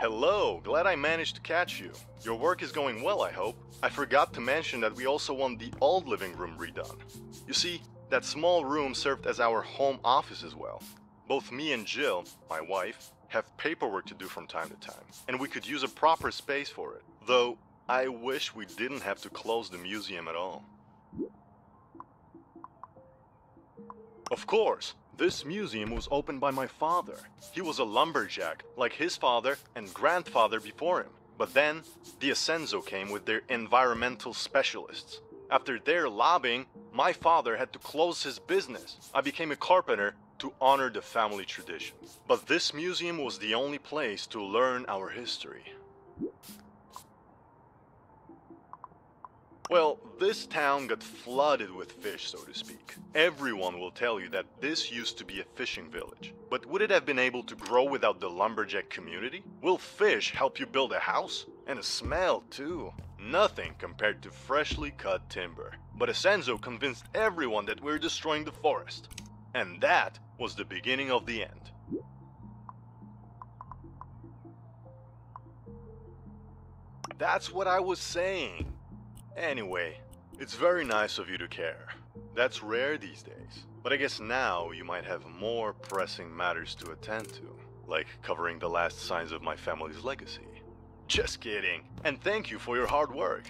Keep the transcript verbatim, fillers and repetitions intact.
Hello, glad I managed to catch you. Your work is going well, I hope. I forgot to mention that we also want the old living room redone. You see, that small room served as our home office as well. Both me and Jill, my wife, have paperwork to do from time to time, and we could use a proper space for it. Though, I wish we didn't have to close the museum at all. Of course! This museum was opened by my father. He was a lumberjack, like his father and grandfather before him. But then, the Ascenzo came with their environmental specialists. After their lobbying, my father had to close his business. I became a carpenter to honor the family tradition. But this museum was the only place to learn our history. Well, this town got flooded with fish, so to speak. Everyone will tell you that this used to be a fishing village. But would it have been able to grow without the lumberjack community? Will fish help you build a house? And a smell, too. Nothing compared to freshly cut timber. But Ascenzo convinced everyone that we're destroying the forest. And that was the beginning of the end. That's what I was saying. Anyway, it's very nice of you to care. That's rare these days. But I guess now you might have more pressing matters to attend to, like covering the last signs of my family's legacy. Just kidding! And thank you for your hard work!